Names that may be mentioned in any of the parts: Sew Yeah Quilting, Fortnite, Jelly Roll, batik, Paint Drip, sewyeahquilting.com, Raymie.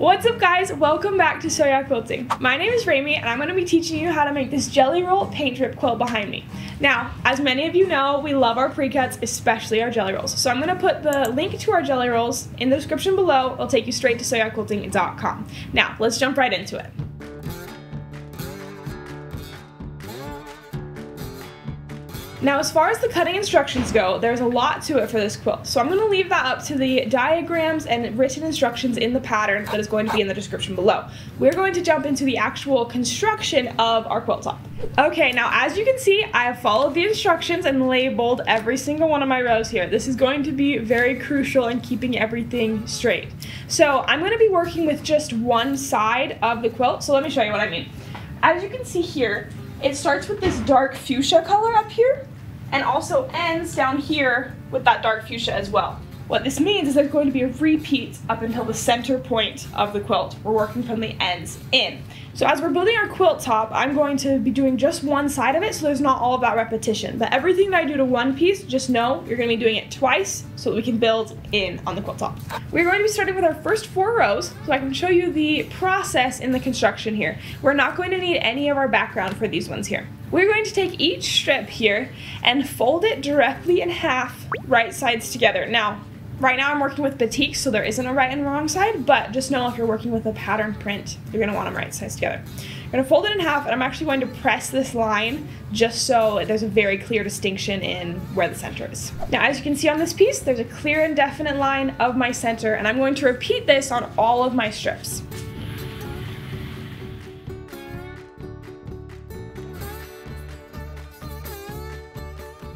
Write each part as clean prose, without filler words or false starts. What's up guys, welcome back to Sew Yeah Quilting. My name is Raymie and I'm going to be teaching you how to make this Jelly Roll paint drip quilt behind me. Now, as many of you know, we love our pre-cuts, especially our Jelly Rolls. So I'm going to put the link to our Jelly Rolls in the description below. It'll take you straight to sewyeahquilting.com. Now, let's jump right into it. Now, as far as the cutting instructions go, there's a lot to it for this quilt, so I'm going to leave that up to the diagrams and written instructions in the pattern that is going to be in the description below. We're going to jump into the actual construction of our quilt top. Okay, now as you can see, I have followed the instructions and labeled every single one of my rows here. This is going to be very crucial in keeping everything straight. So I'm going to be working with just one side of the quilt, so let me show you what I mean. As you can see here, it starts with this dark fuchsia color up here, and also ends down here with that dark fuchsia as well. What this means is there's going to be a repeat up until the center point of the quilt. We're working from the ends in. So as we're building our quilt top, I'm going to be doing just one side of it, so there's not all of that repetition. But everything that I do to one piece, just know you're going to be doing it twice so that we can build in on the quilt top. We're going to be starting with our first four rows, so I can show you the process in the construction here. We're not going to need any of our background for these ones here. We're going to take each strip here and fold it directly in half, right sides together. Now, right now I'm working with batik, so there isn't a right and wrong side, but just know if you're working with a pattern print, you're going to want them right sides together. I'm going to fold it in half, and I'm actually going to press this line just so there's a very clear distinction in where the center is. Now, as you can see on this piece, there's a clear and definite line of my center, and I'm going to repeat this on all of my strips.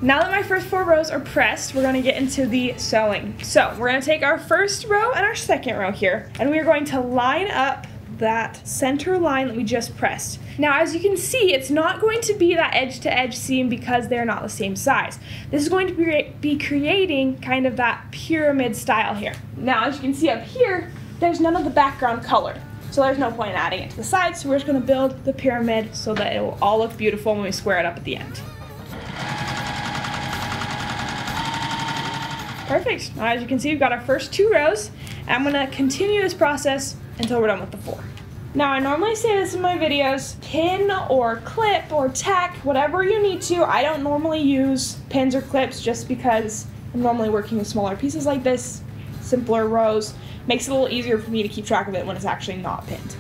Now that my first four rows are pressed, we're going to get into the sewing. So we're going to take our first row and our second row here, and we are going to line up that center line that we just pressed. Now, as you can see, it's not going to be that edge-to-edge seam because they're not the same size. This is going to be creating kind of that pyramid style here. Now, as you can see up here, there's none of the background color, so there's no point in adding it to the sides, so we're just going to build the pyramid so that it will all look beautiful when we square it up at the end. Perfect. Now, as you can see, we've got our first two rows, and I'm going to continue this process until we're done with the four. Now, I normally say this in my videos, pin or clip or tack, whatever you need to. I don't normally use pins or clips just because I'm normally working with smaller pieces like this, simpler rows. Makes it a little easier for me to keep track of it when it's actually not pinned.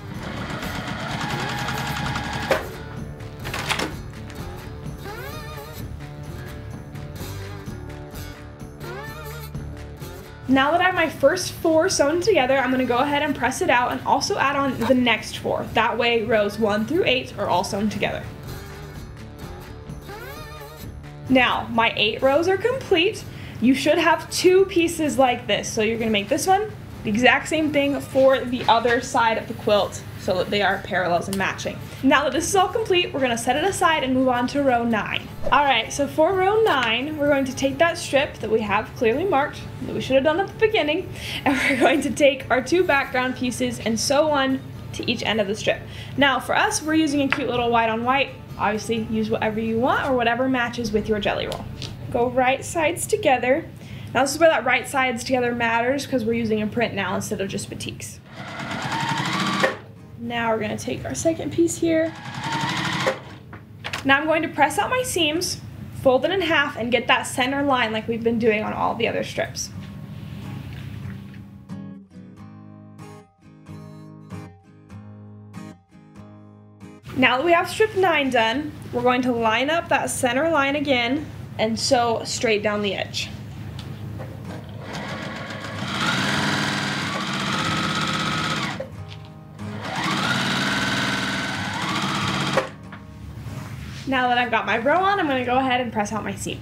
Now that I have my first four sewn together, I'm going to go ahead and press it out and also add on the next four. That way, rows 1 through 8 are all sewn together. Now, my 8 rows are complete. You should have 2 pieces like this. So you're going to make this one the exact same thing for the other side of the quilt so that they are parallels and matching. Now that this is all complete, we're going to set it aside and move on to row 9. Alright, so for row 9, we're going to take that strip that we have clearly marked, that we should have done at the beginning, and we're going to take our 2 background pieces and sew one to each end of the strip. Now for us, we're using a cute little white on white. Obviously, use whatever you want or whatever matches with your jelly roll. Go right sides together. Now this is where that right sides together matters because we're using a print now instead of just batiks. Now we're going to take our second piece here. Now I'm going to press out my seams, fold it in half, and get that center line like we've been doing on all the other strips. Now that we have strip 9 done, we're going to line up that center line again and sew straight down the edge. Now that I've got my row on, I'm going to go ahead and press out my seam.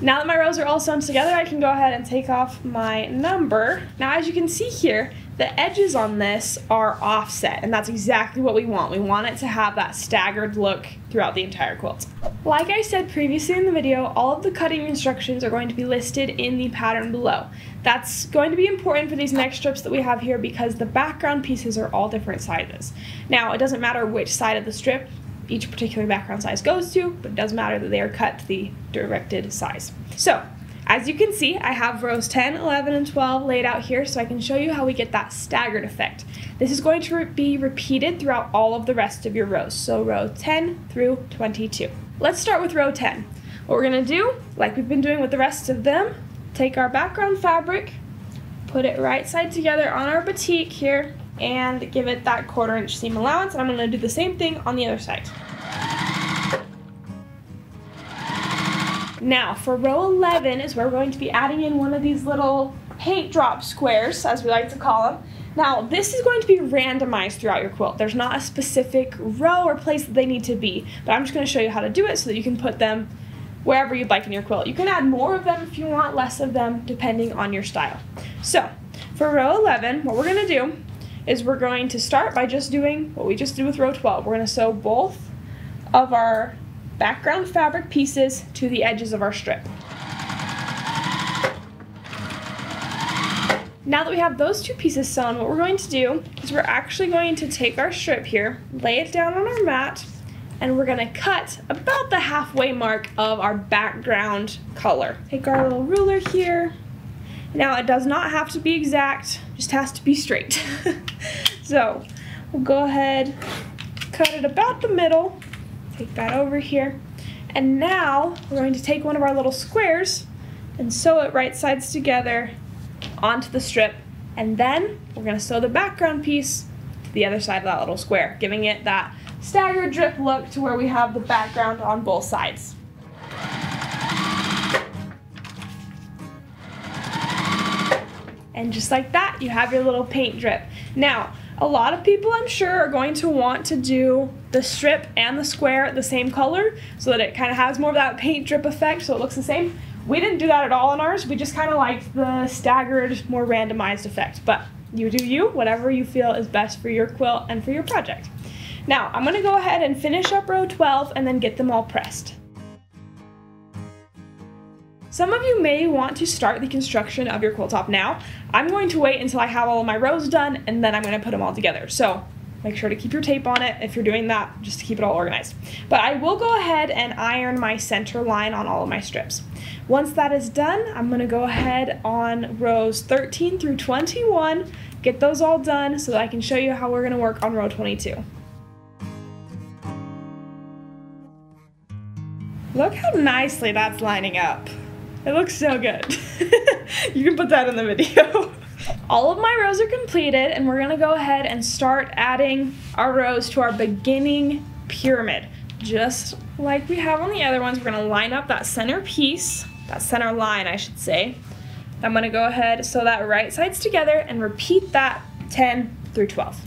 Now that my rows are all sewn together, I can go ahead and take off my number. Now as you can see here, the edges on this are offset, and that's exactly what we want. We want it to have that staggered look throughout the entire quilt. Like I said previously in the video, all of the cutting instructions are going to be listed in the pattern below. That's going to be important for these next strips that we have here because the background pieces are all different sizes. Now, it doesn't matter which side of the strip each particular background size goes to, but it does matter that they are cut to the directed size. So, As you can see, I have rows 10, 11, and 12 laid out here so I can show you how we get that staggered effect. This is going to be repeated throughout all of the rest of your rows, so row 10 through 22. Let's start with row 10. What we're going to do, like we've been doing with the rest of them, take our background fabric, put it right side together on our batik here, and give it that 1/4 inch seam allowance. And I'm going to do the same thing on the other side. Now, for row 11 is where we're going to be adding in one of these little paint drop squares, as we like to call them. Now, this is going to be randomized throughout your quilt. There's not a specific row or place that they need to be, but I'm just going to show you how to do it so that you can put them wherever you'd like in your quilt. You can add more of them if you want, less of them, depending on your style. So, for row 11, what we're going to do is we're going to start by just doing what we just did with row 12. We're going to sew both of our background fabric pieces to the edges of our strip. Now that we have those two pieces sewn, what we're going to do is we're actually going to take our strip here, lay it down on our mat, and we're going to cut about the halfway mark of our background color. Take our little ruler here. Now, it does not have to be exact, it just has to be straight. So we'll go ahead, cut it about the middle. Take that over here, and now we're going to take one of our little squares and sew it right sides together onto the strip, and then we're going to sew the background piece to the other side of that little square, giving it that staggered drip look to where we have the background on both sides. And just like that, you have your little paint drip. Now, a lot of people, I'm sure, are going to want to do the strip and the square the same color so that it kind of has more of that paint drip effect so it looks the same. We didn't do that at all in ours. We just kind of liked the staggered, more randomized effect. But you do you, whatever you feel is best for your quilt and for your project. Now, I'm going to go ahead and finish up row 12 and then get them all pressed. Some of you may want to start the construction of your quilt top now. I'm going to wait until I have all of my rows done and then I'm going to put them all together. So make sure to keep your tape on it if you're doing that, just to keep it all organized. But I will go ahead and iron my center line on all of my strips. Once that is done, I'm going to go ahead on rows 13 through 21, get those all done so that I can show you how we're going to work on row 22. Look how nicely that's lining up. It looks so good. You can put that in the video. All of my rows are completed, and we're gonna go ahead and start adding our rows to our beginning pyramid. Just like we have on the other ones, we're gonna line up that center piece, that center line, I should say. I'm gonna go ahead, sew that right sides together, and repeat that 10 through 12.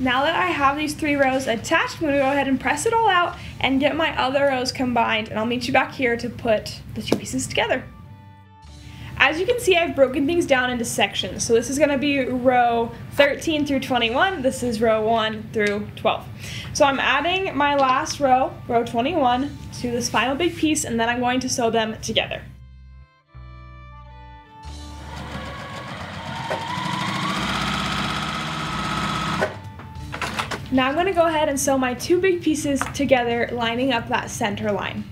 Now that I have these three rows attached, I'm going to go ahead and press it all out and get my other rows combined, and I'll meet you back here to put the two pieces together. As you can see, I've broken things down into sections. So this is going to be row 13 through 21. This is row 1 through 12. So I'm adding my last row, row 21, to this final big piece, and then I'm going to sew them together. Now I'm going to go ahead and sew my two big pieces together, lining up that center line.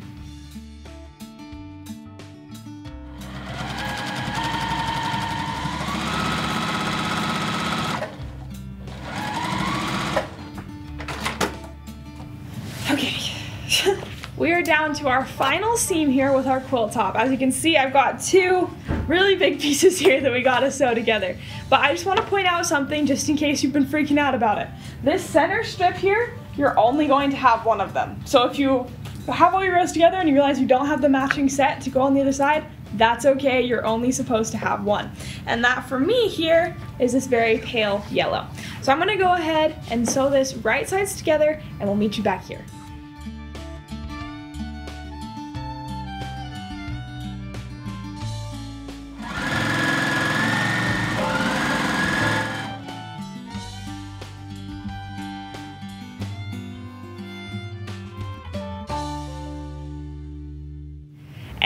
Okay, we are down to our final seam here with our quilt top. As you can see, I've got two really big pieces here that we gotta sew together. But I just wanna point out something just in case you've been freaking out about it. This center strip here, you're only going to have one of them. So if you have all your rows together and you realize you don't have the matching set to go on the other side, that's okay, you're only supposed to have one. And that for me here is this very pale yellow. So I'm gonna go ahead and sew this right sides together and we'll meet you back here.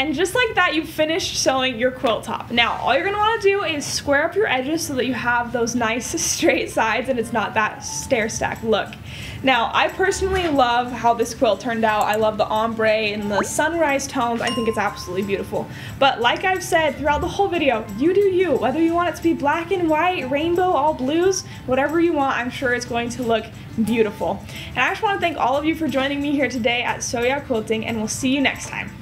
And just like that, you've finished sewing your quilt top. Now, all you're gonna wanna do is square up your edges so that you have those nice straight sides and it's not that stair stack look. Now, I personally love how this quilt turned out. I love the ombre and the sunrise tones. I think it's absolutely beautiful. But like I've said throughout the whole video, you do you. Whether you want it to be black and white, rainbow, all blues, whatever you want, I'm sure it's going to look beautiful. And I just wanna thank all of you for joining me here today at Sew Yeah Quilting, and we'll see you next time.